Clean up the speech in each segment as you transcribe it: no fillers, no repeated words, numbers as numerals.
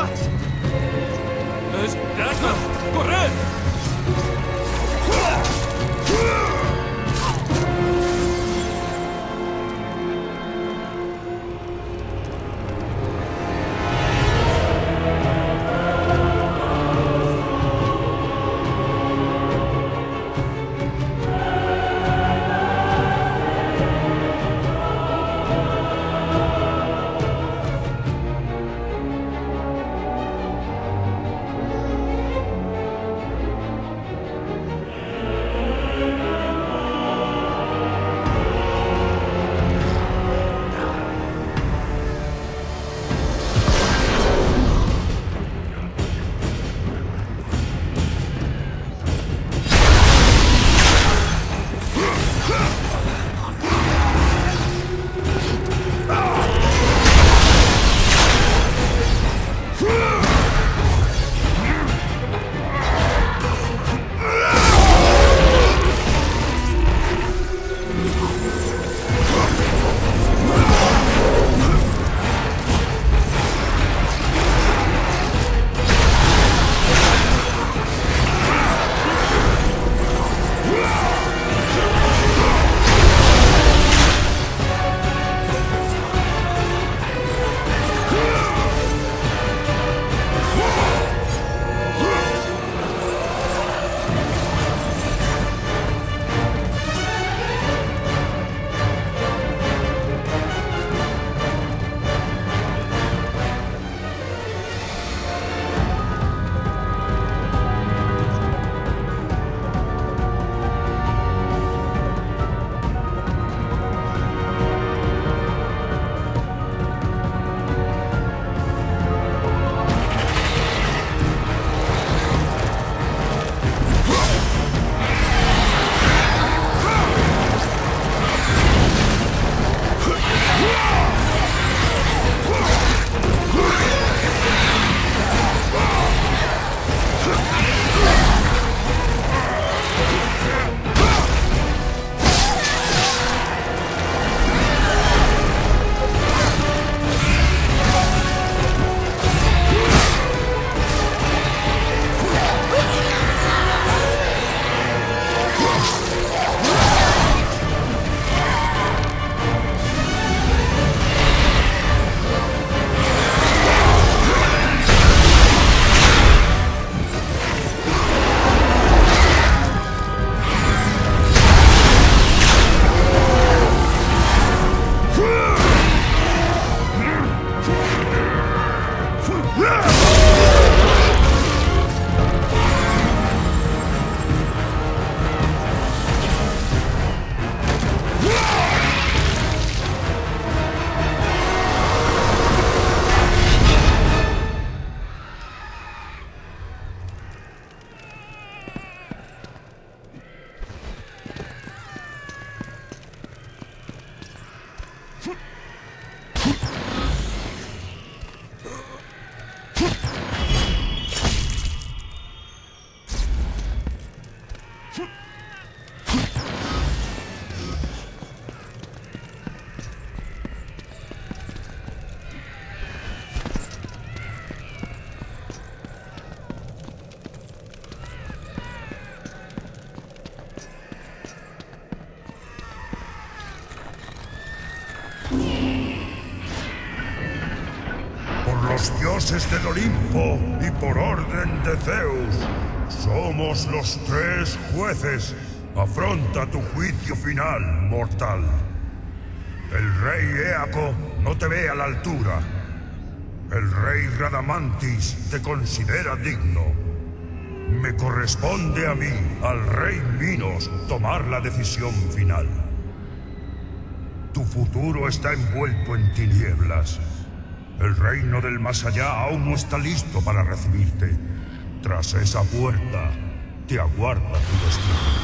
más. ¡Es Heracles! ¡Corred! Del Olimpo y por orden de Zeus, somos los tres jueces. Afronta tu juicio final, mortal. El rey Éaco no te ve a la altura. El rey Radamantis te considera digno. Me corresponde a mí, al rey Minos, tomar la decisión final. Tu futuro está envuelto en tinieblas. El reino del más allá aún no está listo para recibirte. Tras esa puerta, te aguarda tu destino.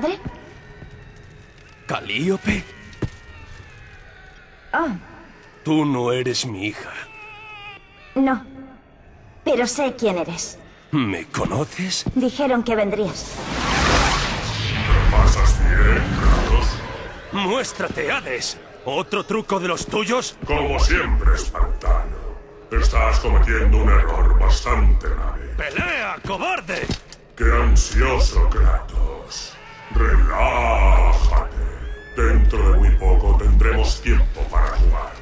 padre? ¿Calíope? Oh. Tú no eres mi hija. No, pero sé quién eres. ¿Me conoces? Dijeron que vendrías. ¿Lo pasas bien, Kratos? ¡Muéstrate, Hades! ¿Otro truco de los tuyos? Como siempre, Spartano. Estás cometiendo un error bastante grave. ¡Pelea, cobarde! ¡Qué ansioso, Kratos! ¡Relájate! Dentro de muy poco tendremos tiempo para jugar.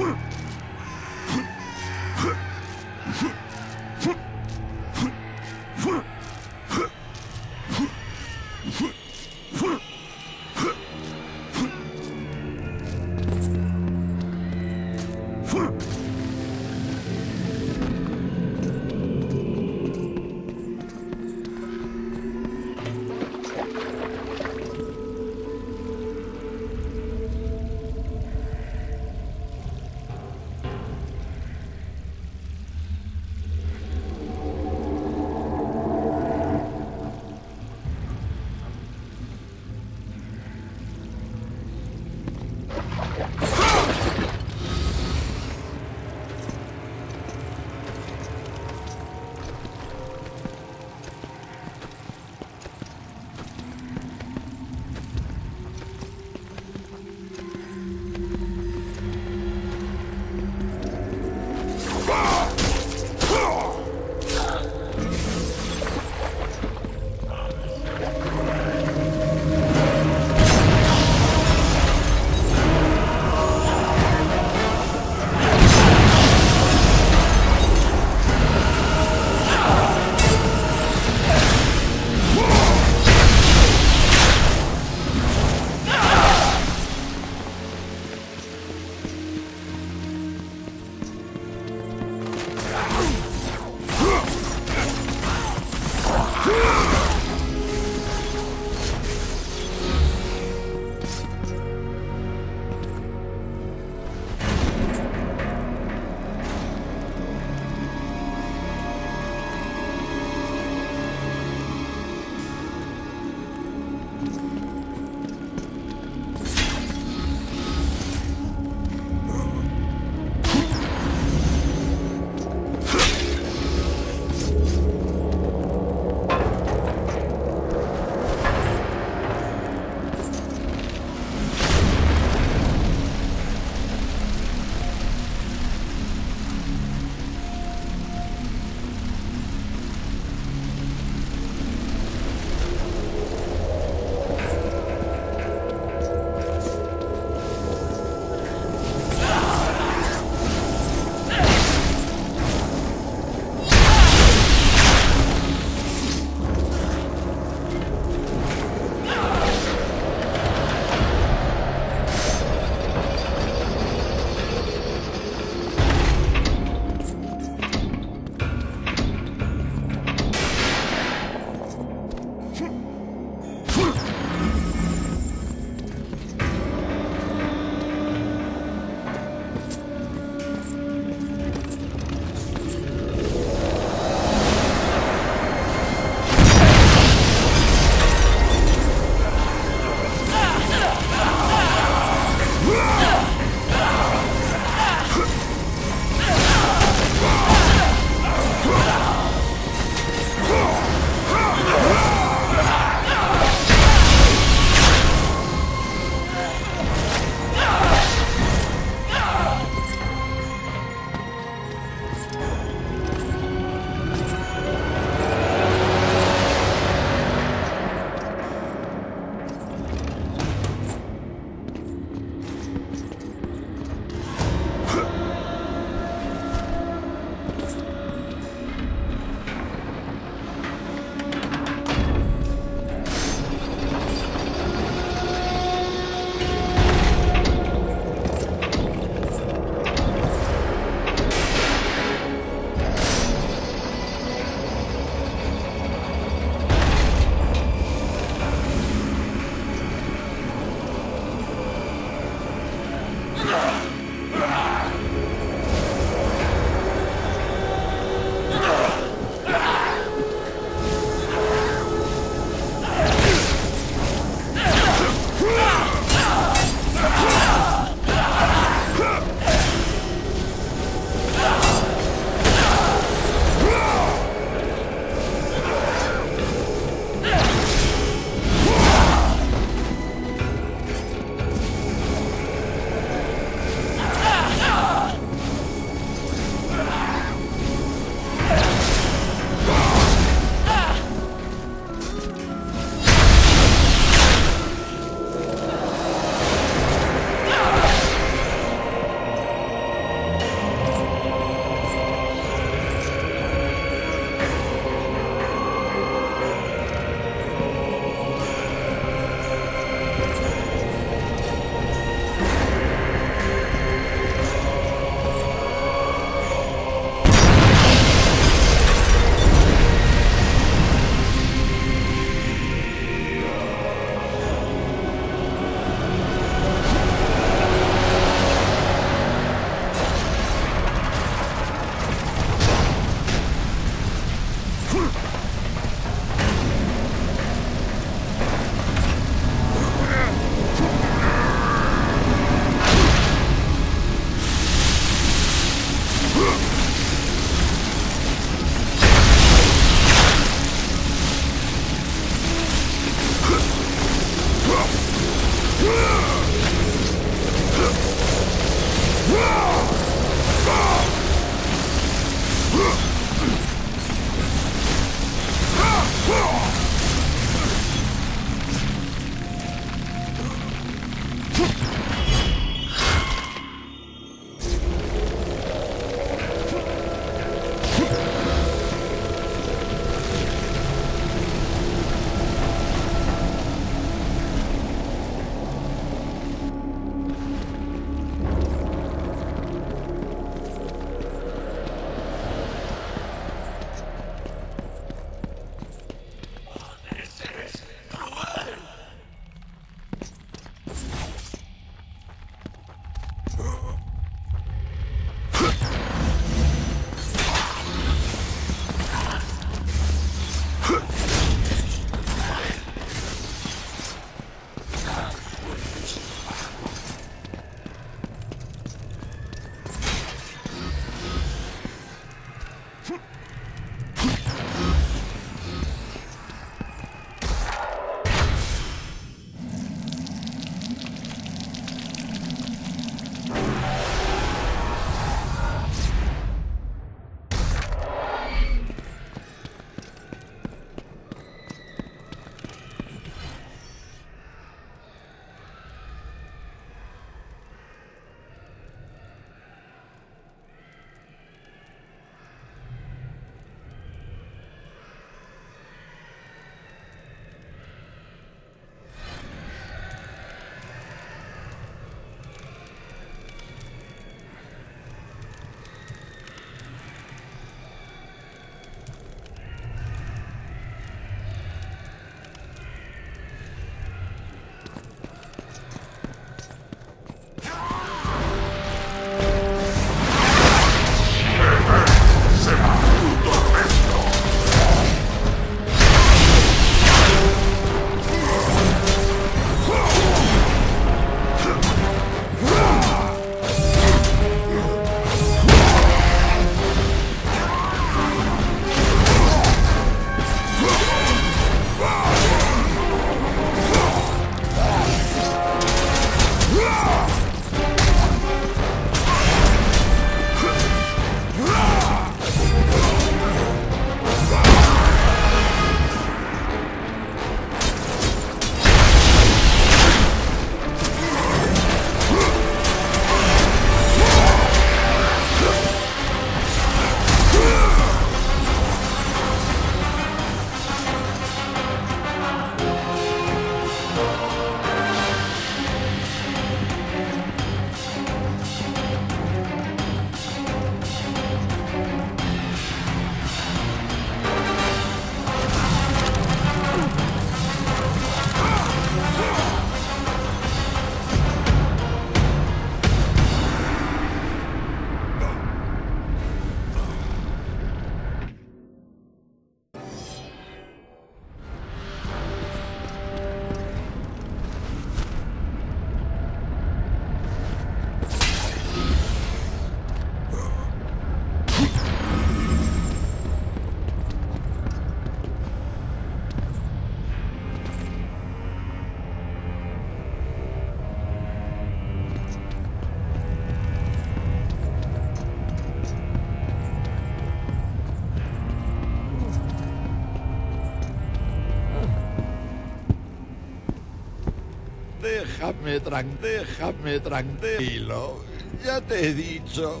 déjame tranquilo. Ya te he dicho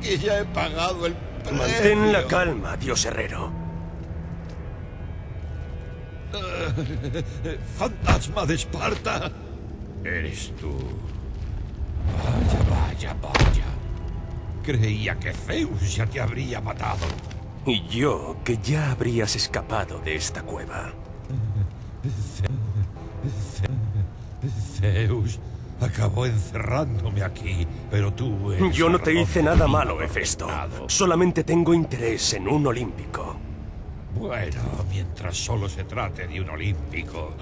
que ya he pagado el precio. Mantén la calma, dios herrero. Fantasma de Esparta. Eres tú. Vaya, vaya, vaya. Creía que Zeus ya te habría matado. Y yo que ya habrías escapado de esta cueva. Zeus acabó encerrándome aquí, pero tú eres... Yo no te hice nada malo, Hefesto. Solamente tengo interés en un olímpico. Bueno, mientras solo se trate de un olímpico.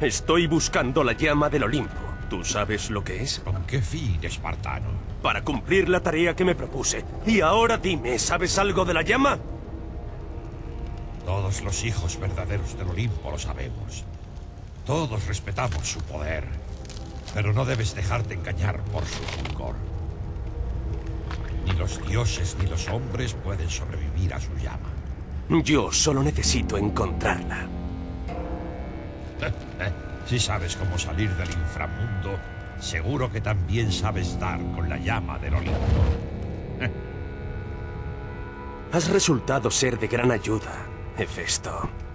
Estoy buscando la llama del Olimpo. ¿Tú sabes lo que es? ¿Con qué fin, espartano? Para cumplir la tarea que me propuse. Y ahora dime, ¿sabes algo de la llama? Todos los hijos verdaderos del Olimpo lo sabemos. Todos respetamos su poder. Pero no debes dejarte engañar por su fulgor. Ni los dioses ni los hombres pueden sobrevivir a su llama. Yo solo necesito encontrarla. Si sabes cómo salir del inframundo, seguro que también sabes dar con la llama del Olimpo. Has resultado ser de gran ayuda, Hefesto.